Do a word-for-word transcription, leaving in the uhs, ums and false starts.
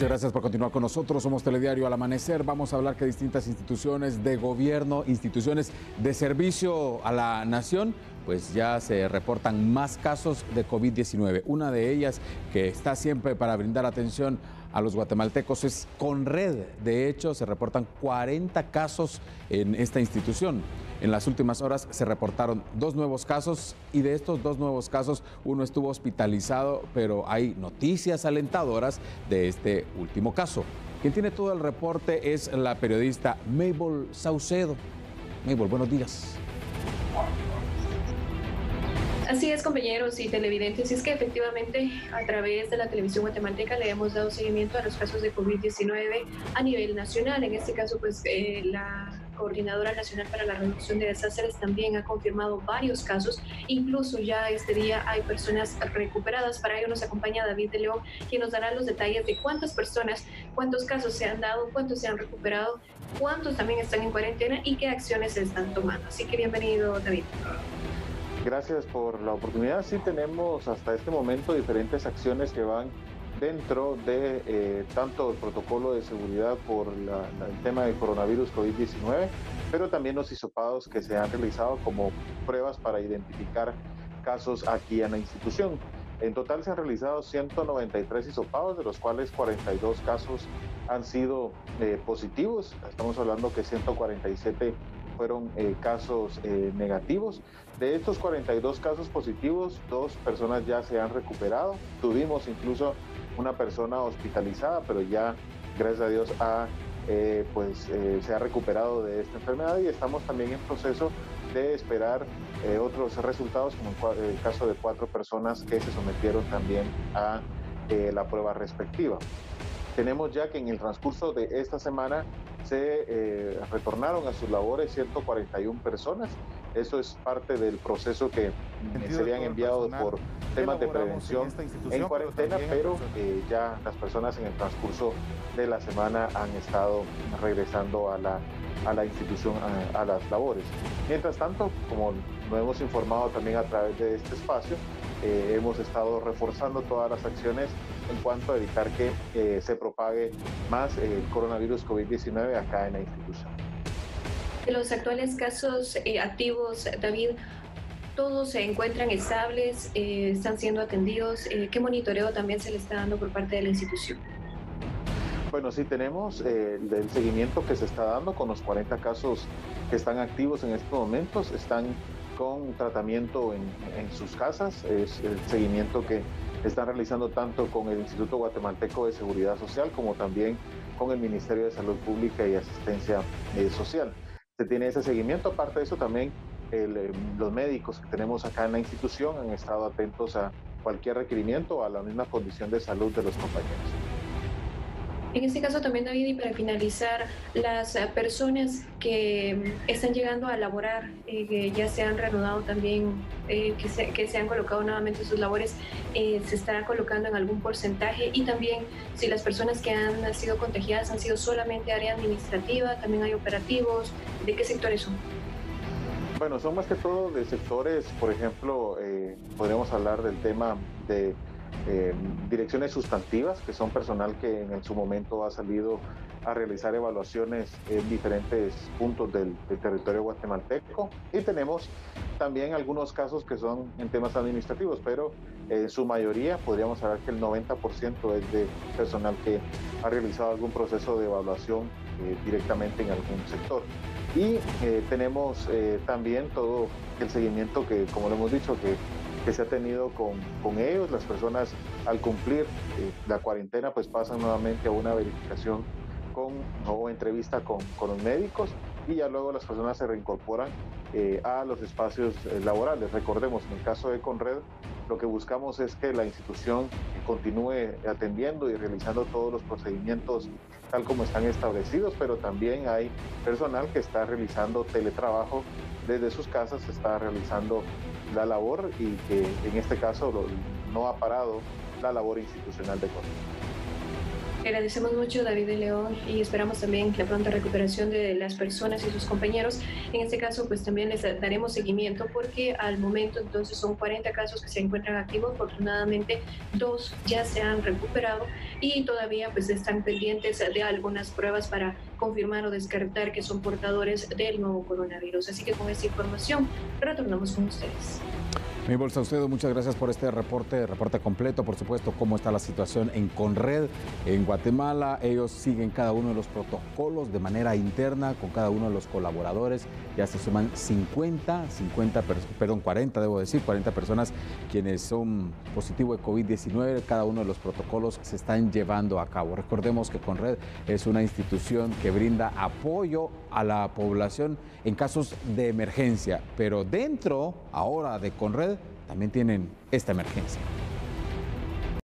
Muchas gracias por continuar con nosotros. Somos Telediario Al Amanecer. Vamos a hablar que distintas instituciones de gobierno, instituciones de servicio a la nación, pues ya se reportan más casos de COVID diecinueve. Una de ellas que está siempre para brindar atención a los guatemaltecos es Conred. De hecho, se reportan cuarenta casos en esta institución. En las últimas horas se reportaron dos nuevos casos y de estos dos nuevos casos uno estuvo hospitalizado, pero hay noticias alentadoras de este último caso. Quien tiene todo el reporte es la periodista Mabel Saucedo. Mabel, buenos días. Así es, compañeros y televidentes, y es que efectivamente a través de la televisión guatemalteca le hemos dado seguimiento a los casos de COVID diecinueve a nivel nacional. En este caso, pues eh, la Coordinadora Nacional para la Reducción de Desastres también ha confirmado varios casos. Incluso ya este día hay personas recuperadas. Para ello nos acompaña David de León, quien nos dará los detalles de cuántas personas, cuántos casos se han dado, cuántos se han recuperado, cuántos también están en cuarentena y qué acciones se están tomando. Así que bienvenido, David. Gracias por la oportunidad. Sí, tenemos hasta este momento diferentes acciones que van dentro de eh, tanto el protocolo de seguridad por la, la, el tema del coronavirus COVID diecinueve, pero también los hisopados que se han realizado como pruebas para identificar casos aquí en la institución. En total se han realizado ciento noventa y tres hisopados, de los cuales cuarenta y dos casos han sido eh, positivos. Estamos hablando que ciento cuarenta y siete fueron eh, casos eh, negativos. De estos cuarenta y dos casos positivos, dos personas ya se han recuperado. Tuvimos incluso una persona hospitalizada, pero ya, gracias a Dios, ha, eh, pues, eh, se ha recuperado de esta enfermedad y estamos también en proceso de esperar eh, otros resultados, como el, el caso de cuatro personas que se sometieron también a eh, la prueba respectiva. Tenemos ya que en el transcurso de esta semana se eh, retornaron a sus labores ciento cuarenta y una personas. Eso es parte del proceso que eh, serían enviados por temas de prevención en, en cuarentena, pero, pero eh, ya las personas en el transcurso de la semana han estado regresando a la, a la institución, a, a las labores. Mientras tanto, como lo hemos informado también a través de este espacio, eh, hemos estado reforzando todas las acciones en cuanto a evitar que eh, se propague más el coronavirus COVID diecinueve acá en la institución. De los actuales casos eh, activos, David, ¿todos se encuentran estables, eh, están siendo atendidos? Eh, ¿Qué monitoreo también se le está dando por parte de la institución? Bueno, sí tenemos eh, el seguimiento que se está dando con los cuarenta casos que están activos en estos momentos, están con tratamiento en, en sus casas. Es el seguimiento que están realizando tanto con el Instituto Guatemalteco de Seguridad Social como también con el Ministerio de Salud Pública y Asistencia eh, Social. Se tiene ese seguimiento. Aparte de eso, también el, los médicos que tenemos acá en la institución han estado atentos a cualquier requerimiento, a la misma condición de salud de los compañeros. En este caso también, David, y para finalizar, las personas que están llegando a laborar, eh, que ya se han reanudado también, eh, que, se, que se han colocado nuevamente sus labores, eh, ¿se estará colocando en algún porcentaje? Y también, si las personas que han sido contagiadas han sido solamente área administrativa, ¿también hay operativos? ¿De qué sectores son? Bueno, son más que todo de sectores, por ejemplo, eh, podríamos hablar del tema de Eh, direcciones sustantivas, que son personal que en su momento ha salido a realizar evaluaciones en diferentes puntos del, del territorio guatemalteco, y tenemos también algunos casos que son en temas administrativos, pero en eh, su mayoría podríamos saber que el noventa por ciento es de personal que ha realizado algún proceso de evaluación eh, directamente en algún sector. Y eh, tenemos eh, también todo el seguimiento que, como lo hemos dicho, que que se ha tenido con, con ellos. Las personas, al cumplir eh, la cuarentena, pues pasan nuevamente a una verificación con, o entrevista con, con los médicos, y ya luego las personas se reincorporan eh, a los espacios eh, laborales. Recordemos, en el caso de Conred, lo que buscamos es que la institución continúe atendiendo y realizando todos los procedimientos tal como están establecidos, pero también hay personal que está realizando teletrabajo desde sus casas, está realizando la labor, y que en este caso no ha parado la labor institucional de Conred. Agradecemos mucho a David de León y esperamos también la pronta recuperación de las personas y sus compañeros. En este caso, pues también les daremos seguimiento porque al momento entonces son cuarenta casos que se encuentran activos. Afortunadamente, dos ya se han recuperado y todavía pues están pendientes de algunas pruebas para confirmar o descartar que son portadores del nuevo coronavirus. Así que con esta información retornamos con ustedes. Mabel Saucedo, muchas gracias por este reporte, reporte completo, por supuesto, cómo está la situación en Conred, en Guatemala. Ellos siguen cada uno de los protocolos de manera interna con cada uno de los colaboradores. Ya se suman cincuenta, cincuenta, perdón, cuarenta, debo decir, cuarenta personas quienes son positivos de COVID diecinueve. Cada uno de los protocolos se están llevando a cabo. Recordemos que Conred es una institución que brinda apoyo a la población en casos de emergencia, pero dentro ahora de Conred también tienen esta emergencia.